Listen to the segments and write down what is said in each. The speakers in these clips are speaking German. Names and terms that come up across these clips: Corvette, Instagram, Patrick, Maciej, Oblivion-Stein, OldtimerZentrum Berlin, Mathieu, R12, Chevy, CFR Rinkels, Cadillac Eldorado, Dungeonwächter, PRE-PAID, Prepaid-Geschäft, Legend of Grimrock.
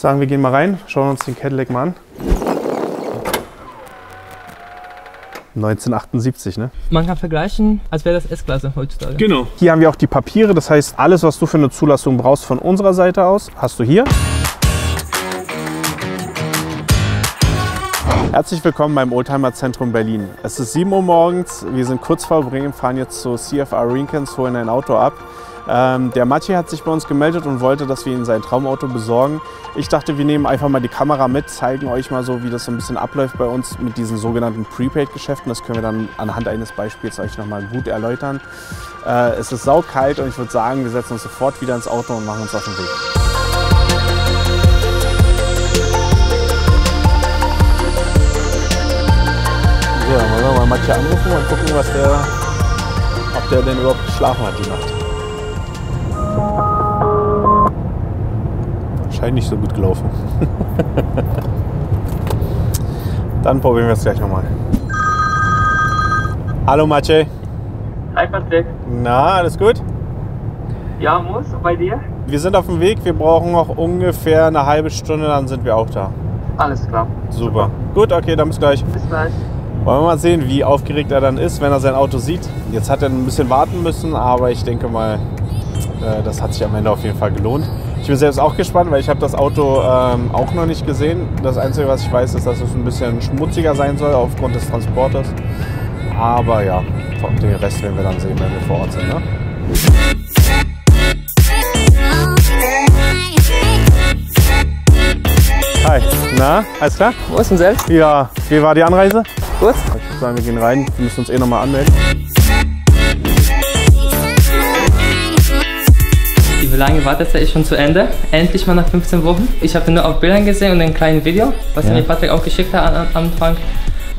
sagen, wir gehen mal rein, schauen uns den Cadillac mal an. 1978, ne? Man kann vergleichen, als wäre das S-Klasse heutzutage. Genau. Hier haben wir auch die Papiere, das heißt, alles, was du für eine Zulassung brauchst von unserer Seite aus, hast du hier. Herzlich willkommen beim OldtimerZentrum Berlin. Es ist 7 Uhr morgens, wir sind kurz vor Bremen, fahren jetzt zu CFR Rinkels, holen ein Auto ab. Der Maciej hat sich bei uns gemeldet und wollte, dass wir ihm sein Traumauto besorgen. Ich dachte, wir nehmen einfach mal die Kamera mit, zeigen euch mal so, wie das so ein bisschen abläuft bei uns mit diesen sogenannten Prepaid-Geschäften. Das können wir dann anhand eines Beispiels euch nochmal gut erläutern. Es ist saukalt und ich würde sagen, wir setzen uns sofort wieder ins Auto und machen uns auf den Weg. Ja, mal wir mal Mathieu anrufen und gucken, was der, ob der denn überhaupt geschlafen hat die Nacht. Scheint nicht so gut gelaufen. Dann probieren wir es gleich nochmal. Hallo Mathieu. Hi Patrick. Na, alles gut? Ja, muss. Bei dir? Wir sind auf dem Weg. Wir brauchen noch ungefähr eine halbe Stunde, dann sind wir auch da. Alles klar. Super. Gut, okay, dann bis gleich. Bis gleich. Wollen wir mal sehen, wie aufgeregt er dann ist, wenn er sein Auto sieht. Jetzt hat er ein bisschen warten müssen, aber ich denke mal, das hat sich am Ende auf jeden Fall gelohnt. Ich bin selbst auch gespannt, weil ich habe das Auto auch noch nicht gesehen. Das Einzige, was ich weiß, ist, dass es ein bisschen schmutziger sein soll aufgrund des Transporters. Aber ja, den Rest werden wir dann sehen, wenn wir vor Ort sind. Ne? Hi, na, alles klar? Wo ist denn selbst? Ja, wie war die Anreise? Gut. Ich würde sagen, wir gehen rein. Wir müssen uns eh nochmal anmelden. Die lange Wartezeit ist schon zu Ende. Endlich mal nach 15 Wochen. Ich habe den nur auf Bildern gesehen und ein kleines Video, was mir Patrick auch geschickt hat am Anfang.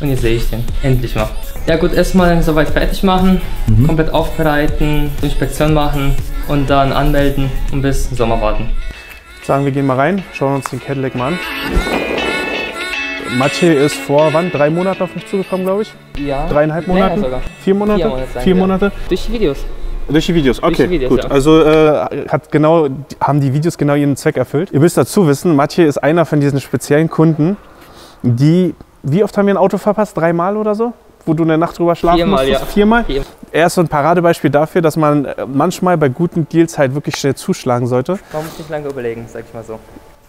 Und jetzt sehe ich den. Endlich mal. Ja gut, erstmal soweit fertig machen, komplett aufbereiten, Inspektion machen und dann anmelden und bis Sommer warten. Ich würde sagen, wir gehen mal rein, schauen uns den Cadillac mal an. Maciej ist vor wann? 3 Monaten auf mich zugekommen, glaube ich? Ja. 3,5 Monate? Sogar. 4 Monate? 4 Monate. 4 Monate? Durch die Videos. Durch die Videos, okay, die Videos, gut. Ja. Also haben die Videos genau ihren Zweck erfüllt. Ihr müsst dazu wissen, Maciej ist einer von diesen speziellen Kunden, die, wie oft haben wir ein Auto verpasst? 3 Mal oder so? Wo du in der Nacht drüber schlafen musstest? Ja. 4 Mal? Er ist so ein Paradebeispiel dafür, dass man manchmal bei guten Deals halt wirklich schnell zuschlagen sollte. Man muss nicht lange überlegen, sag ich mal so.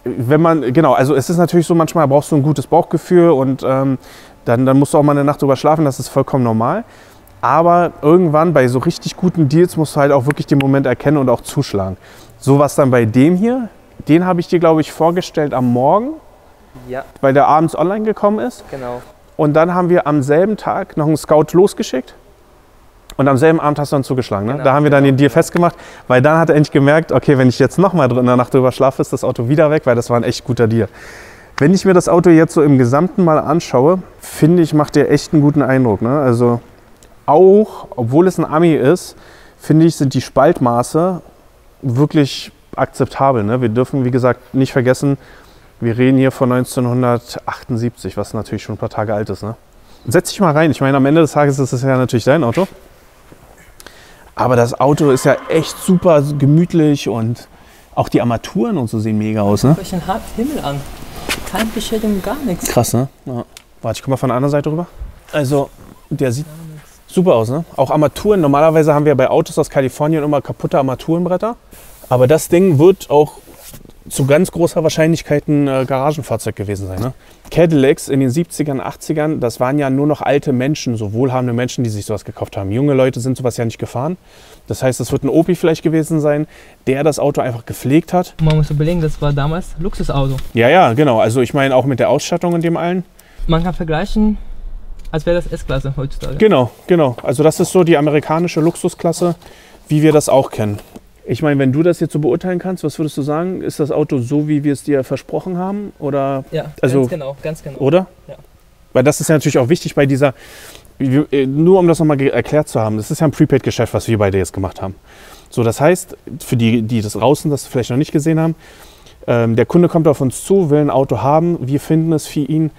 Wenn man, genau, also es ist natürlich so, manchmal brauchst du ein gutes Bauchgefühl und dann musst du auch mal eine Nacht drüber schlafen, das ist vollkommen normal. Aber irgendwann bei so richtig guten Deals musst du halt auch wirklich den Moment erkennen und auch zuschlagen. So was dann bei dem hier, den habe ich dir, glaube ich, vorgestellt am Morgen, ja, weil der abends online gekommen ist. Genau. Und dann haben wir am selben Tag noch einen Scout losgeschickt. Und am selben Abend hast du dann zugeschlagen, ne? Genau, da haben wir dann den Deal festgemacht, weil dann hat er endlich gemerkt, okay, wenn ich jetzt nochmal in der Nacht drüber schlafe, ist das Auto wieder weg, weil das war ein echt guter Deal. Wenn ich mir das Auto jetzt so im Gesamten mal anschaue, finde ich, macht der echt einen guten Eindruck, ne? Also auch, obwohl es ein Ami ist, finde ich, sind die Spaltmaße wirklich akzeptabel, ne? Wir dürfen, wie gesagt, nicht vergessen, wir reden hier von 1978, was natürlich schon ein paar Tage alt ist, ne? Setz dich mal rein, ich meine, am Ende des Tages ist es ja natürlich dein Auto. Aber das Auto ist ja echt super gemütlich und auch die Armaturen und so sehen mega aus, ne? Guckt euch den harten Himmel an. Keine Beschädigung, gar nichts. Krass, ne? Ja. Warte, ich komme mal von der anderen Seite rüber. Also, der sieht super aus, ne? Auch Armaturen. Normalerweise haben wir bei Autos aus Kalifornien immer kaputte Armaturenbretter. Aber das Ding wird auch zu ganz großer Wahrscheinlichkeit ein Garagenfahrzeug gewesen sein, ne? Cadillacs in den 70ern, 80ern, das waren ja nur noch alte Menschen, so wohlhabende Menschen, die sich sowas gekauft haben. Junge Leute sind sowas ja nicht gefahren. Das heißt, es wird ein Opi vielleicht gewesen sein, der das Auto einfach gepflegt hat. Man muss überlegen, das war damals ein Luxusauto. Ja, ja, genau. Also ich meine auch mit der Ausstattung und dem allen. Man kann vergleichen, als wäre das S-Klasse heutzutage. Genau, genau. Also das ist so die amerikanische Luxusklasse, wie wir das auch kennen. Ich meine, wenn du das jetzt so beurteilen kannst, was würdest du sagen? Ist das Auto so, wie wir es dir versprochen haben? Oder? Ja, also, ganz genau. Oder? Ja. Weil das ist ja natürlich auch wichtig bei dieser, nur um das nochmal erklärt zu haben, das ist ja ein Prepaid-Geschäft, was wir beide jetzt gemacht haben. So, das heißt, für die, die das draußen das vielleicht noch nicht gesehen haben, der Kunde kommt auf uns zu, will ein Auto haben, wir finden es für ihn,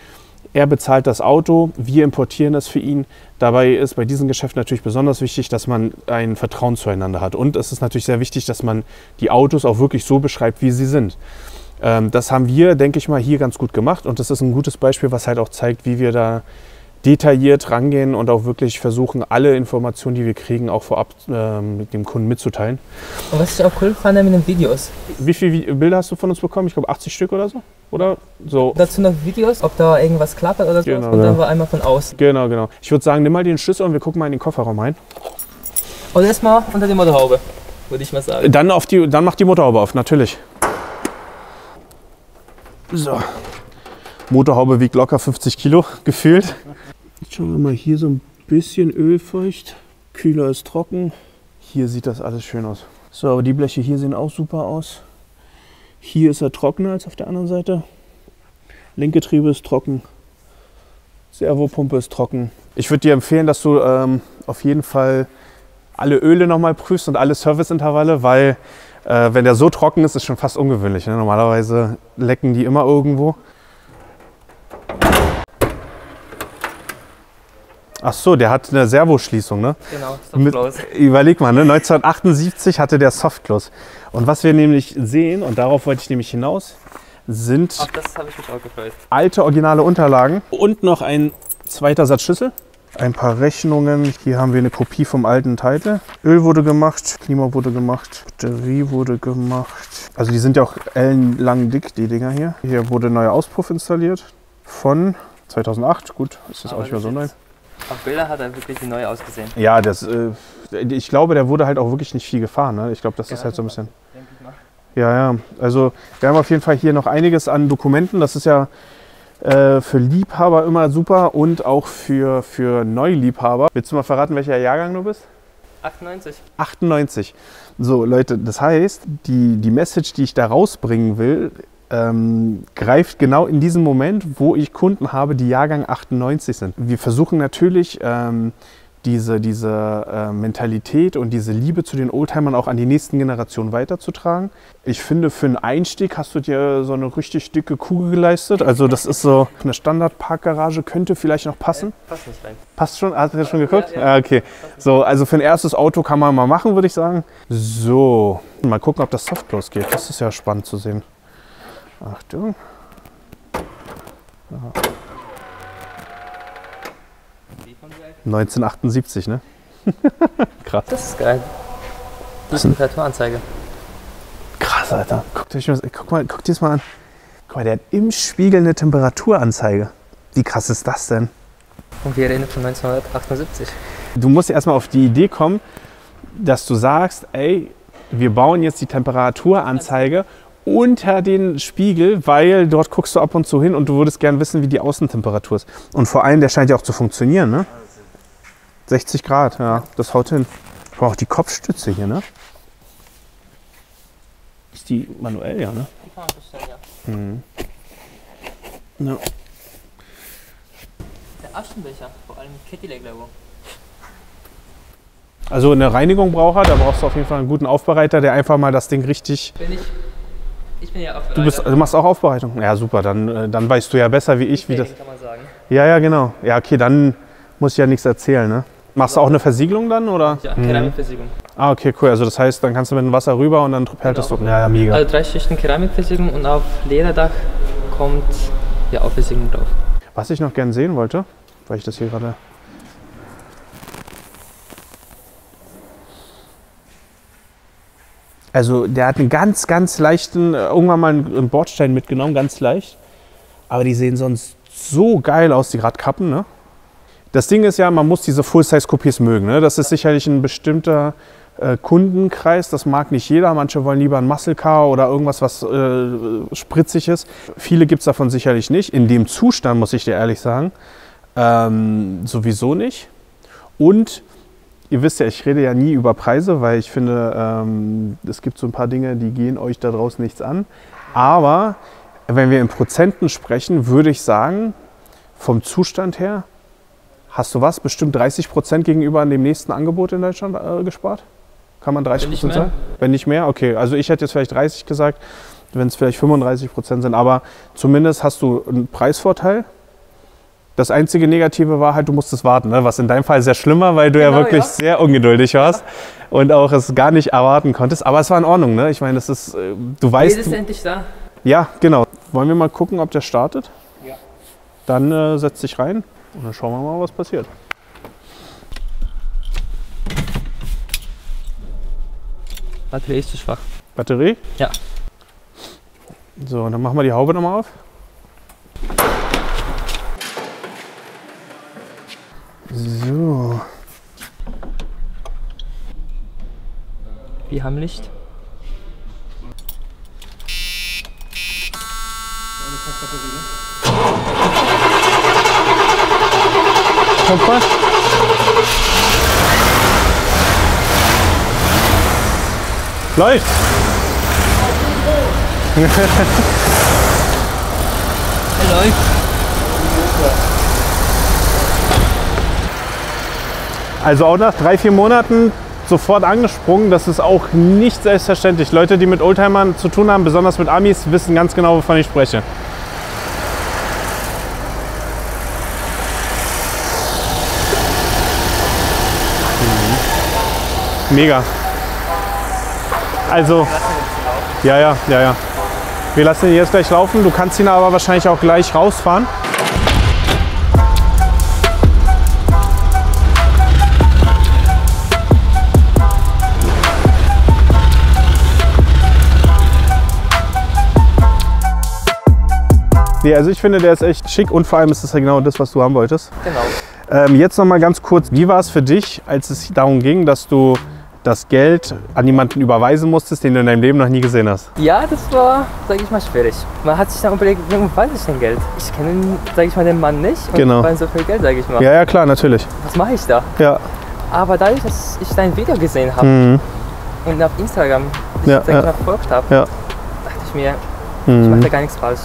er bezahlt das Auto, wir importieren es für ihn. Dabei ist bei diesem Geschäft natürlich besonders wichtig, dass man ein Vertrauen zueinander hat. Und es ist natürlich sehr wichtig, dass man die Autos auch wirklich so beschreibt, wie sie sind. Das haben wir, denke ich mal, hier ganz gut gemacht und das ist ein gutes Beispiel, was halt auch zeigt, wie wir da detailliert rangehen und auch wirklich versuchen, alle Informationen, die wir kriegen, auch vorab mit dem Kunden mitzuteilen. Und was ich auch cool fand mit den Videos. Wie viele Bilder hast du von uns bekommen? Ich glaube 80 Stück oder so? Oder so. Dazu noch Videos, ob da irgendwas klappert oder so. Genau, und dann war einmal von außen. Genau, genau. Ich würde sagen, nimm mal den Schlüssel und wir gucken mal in den Kofferraum rein. Und erstmal unter die Motorhaube, würde ich mal sagen. Dann macht die Motorhaube auf, natürlich. So. Motorhaube wiegt locker 50 Kilo, gefühlt. Jetzt schauen wir mal, hier so ein bisschen ölfeucht. Kühler ist trocken. Hier sieht das alles schön aus. So, aber die Bleche hier sehen auch super aus. Hier ist er trockener als auf der anderen Seite. Lenkgetriebe ist trocken. Servopumpe ist trocken. Ich würde dir empfehlen, dass du auf jeden Fall alle Öle nochmal prüfst und alle Serviceintervalle, weil wenn der so trocken ist, ist schon fast ungewöhnlich. Ne? Normalerweise lecken die immer irgendwo. Ach so, der hat eine Servoschließung, ne? Genau, Softclose. Überleg mal, ne? 1978 hatte der Softclose. Und was wir nämlich sehen, und darauf wollte ich nämlich hinaus, sind alte, originale Unterlagen und noch ein zweiter Satz Schlüssel. Ein paar Rechnungen. Hier haben wir eine Kopie vom alten Titel. Öl wurde gemacht, Klima wurde gemacht, Batterie wurde gemacht. Also die sind ja auch ellenlang dick, die Dinger hier. Hier wurde ein neuer Auspuff installiert von 2008. Gut, ist das auch nicht mehr so neu. Auf Bilder hat er wirklich neu ausgesehen. Ja, das, ich glaube, der wurde halt auch wirklich nicht viel gefahren. Ne? Ich glaube, das ist halt so ein bisschen... Ja, ja. Also wir haben auf jeden Fall hier noch einiges an Dokumenten. Das ist ja für Liebhaber immer super und auch für Neuliebhaber. Willst du mal verraten, welcher Jahrgang du bist? 98. 98. So, Leute, das heißt, die Message, die ich da rausbringen will, greift genau in diesem Moment, wo ich Kunden habe, die Jahrgang 98 sind. Wir versuchen natürlich diese Mentalität und diese Liebe zu den Oldtimern auch an die nächsten Generationen weiterzutragen. Ich finde, für einen Einstieg hast du dir so eine richtig dicke Kugel geleistet. Also das ist so eine Standard-Parkgarage, könnte vielleicht noch passen. Passt nicht rein. Passt schon? Hast du das schon geguckt? Ja, ja. Okay. So, also für ein erstes Auto kann man mal machen, würde ich sagen. So, mal gucken, ob das Softclose geht. Das ist ja spannend zu sehen. Achtung. Aha. 1978, ne? Krass. Das ist geil. Das ist eine Temperaturanzeige. Krass, Alter. Guckt dir das mal an. Guck mal, der hat im Spiegel eine Temperaturanzeige. Wie krass ist das denn? Und wir reden von 1978. Du musst erstmal auf die Idee kommen, dass du sagst, ey, wir bauen jetzt die Temperaturanzeige unter den Spiegel, weil dort guckst du ab und zu hin und du würdest gerne wissen, wie die Außentemperatur ist. Und vor allem, der scheint ja auch zu funktionieren, ne? 60 Grad, ja, das haut hin. Aber auch die Kopfstütze hier, ne? Ist die manuell, ja, ne? Die kann man bestellen, ja. Mhm. Ja. Der Aschenbecher, vor allem Cadillac-Logo. Also eine Reinigung braucht er, da brauchst du auf jeden Fall einen guten Aufbereiter, der einfach mal das Ding richtig... Ich bin ja Aufbereiter. Du machst auch Aufbereitung? Ja, super. Dann weißt du ja besser wie ich, wie das... kann man sagen. Ja, ja, genau. Ja, okay, dann muss ich ja nichts erzählen, ne? Machst du auch eine Versiegelung dann, oder? Ja, Keramikversiegelung. Ah, okay, cool. Also das heißt, dann kannst du mit dem Wasser rüber und dann perlt das so. Ja, ja, mega. Also 3 Schichten Keramikversiegelung und auf Lederdach kommt ja auch Versiegelung drauf. Was ich noch gern sehen wollte, weil ich das hier gerade... Also der hat einen ganz, ganz leichten, irgendwann mal einen Bordstein mitgenommen, ganz leicht. Aber die sehen sonst so geil aus, die Radkappen, ne? Das Ding ist ja, man muss diese Full-Size-Coupés mögen, ne? Das ist sicherlich ein bestimmter Kundenkreis, das mag nicht jeder. Manche wollen lieber ein Muscle Car oder irgendwas, was spritzig ist. Viele gibt es davon sicherlich nicht. In dem Zustand, muss ich dir ehrlich sagen, sowieso nicht. Und... Ihr wisst ja, ich rede ja nie über Preise, weil ich finde, es gibt so ein paar Dinge, die gehen euch da draußen nichts an. Aber wenn wir in Prozenten sprechen, würde ich sagen, vom Zustand her, hast du was? Bestimmt 30% gegenüber dem nächsten Angebot in Deutschland gespart? Kann man 30% sagen? Wenn nicht mehr? Okay, also ich hätte jetzt vielleicht 30 gesagt, wenn es vielleicht 35% sind. Aber zumindest hast du einen Preisvorteil. Das einzige Negative war halt, du musstest warten, ne? Was in deinem Fall sehr schlimm war, weil du ja wirklich sehr ungeduldig warst und auch es gar nicht erwarten konntest. Aber es war in Ordnung, ne? Ich meine, das ist, du weißt... Jedes endlich da. Ja, genau. Wollen wir mal gucken, ob der startet? Ja. Dann setz dich rein und dann schauen wir mal, was passiert. Batterie ist zu schwach. Batterie? Ja. So, dann machen wir die Haube nochmal auf. So. Wir haben Licht. Kompass. Läuft. Läuft. Also auch nach 3-4 Monaten sofort angesprungen. Das ist auch nicht selbstverständlich. Leute, die mit Oldtimern zu tun haben, besonders mit Amis, wissen ganz genau, wovon ich spreche. Mega. Also, ja. Wir lassen ihn jetzt gleich laufen. Du kannst ihn aber wahrscheinlich auch gleich rausfahren. Nee, also ich finde, der ist echt schick und vor allem ist das ja genau das, was du haben wolltest. Genau. Jetzt noch mal ganz kurz, wie war es für dich, als es darum ging, dass du das Geld an jemanden überweisen musstest, den du in deinem Leben noch nie gesehen hast? Ja, das war, sag ich mal, schwierig. Man hat sich dann überlegt, warum weiß ich denn Geld? Ich kenne, sag ich mal, den Mann nicht und genau. Bei so viel Geld, sag ich mal. Ja, ja, klar, natürlich. Was mache ich da? Ja. Aber dadurch, dass ich dein Video gesehen habe und auf Instagram, sag ich mal, verfolgt habe, dachte ich mir, ich mache da gar nichts falsch.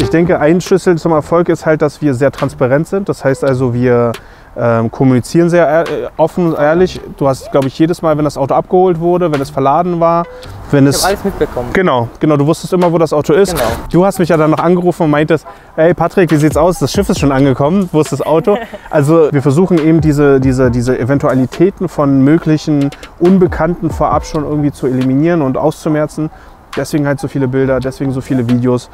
Ich denke, ein Schlüssel zum Erfolg ist halt, dass wir sehr transparent sind. Das heißt also, wir kommunizieren sehr offen, ehrlich. Du hast, glaube ich, jedes Mal, wenn das Auto abgeholt wurde, wenn es verladen war, wenn es... Ich habe alles mitbekommen. Genau, genau. Du wusstest immer, wo das Auto ist. Genau. Du hast mich ja dann noch angerufen und meintest, hey Patrick, wie sieht's aus? Das Schiff ist schon angekommen. Wo ist das Auto? Also wir versuchen eben diese Eventualitäten von möglichen Unbekannten vorab schon irgendwie zu eliminieren und auszumerzen. Deswegen halt so viele Bilder, deswegen so viele Videos.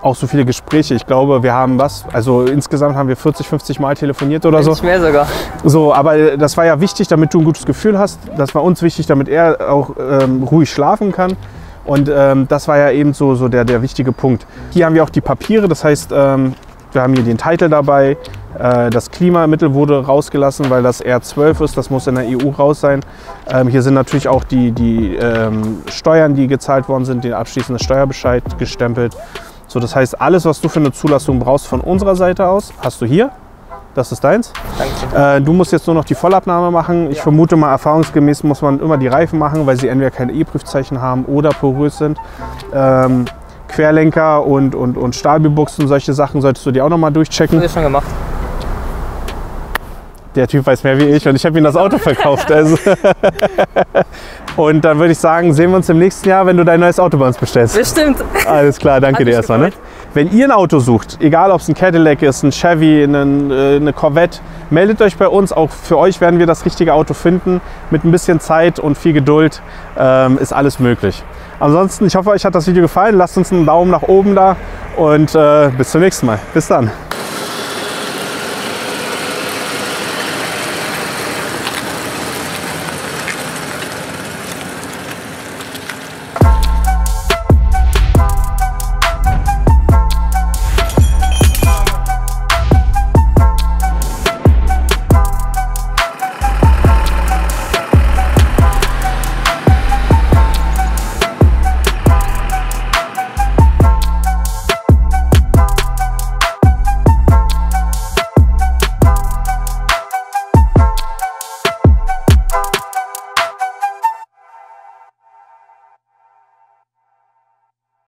Auch so viele Gespräche. Ich glaube, wir haben also insgesamt haben wir 40, 50 Mal telefoniert oder so. Nicht mehr sogar. So, aber das war ja wichtig, damit du ein gutes Gefühl hast. Das war uns wichtig, damit er auch ruhig schlafen kann. Und das war ja eben so der wichtige Punkt. Hier haben wir auch die Papiere, das heißt, wir haben hier den Titel dabei. Das Klimamittel wurde rausgelassen, weil das R12 ist, das muss in der EU raus sein. Hier sind natürlich auch die Steuern, die gezahlt worden sind, den abschließenden Steuerbescheid gestempelt. So, das heißt, alles, was du für eine Zulassung brauchst von unserer Seite aus, hast du hier. Das ist deins. Danke. Du musst jetzt nur noch die Vollabnahme machen. Ich vermute mal, erfahrungsgemäß muss man immer die Reifen machen, weil sie entweder keine E-Prüfzeichen haben oder porös sind. Querlenker und Stahlbüchsen und solche Sachen solltest du dir auch noch mal durchchecken. Das hast du schon gemacht. Der Typ weiß mehr wie ich und ich habe ihm das Auto verkauft. Also. Und dann würde ich sagen, sehen wir uns im nächsten Jahr, wenn du dein neues Auto bei uns bestellst. Bestimmt. Alles klar, danke dir erstmal. Ne? Wenn ihr ein Auto sucht, egal ob es ein Cadillac ist, ein Chevy, eine Corvette, meldet euch bei uns. Auch für euch werden wir das richtige Auto finden. Mit ein bisschen Zeit und viel Geduld ist alles möglich. Ansonsten, ich hoffe, euch hat das Video gefallen. Lasst uns einen Daumen nach oben da und bis zum nächsten Mal. Bis dann.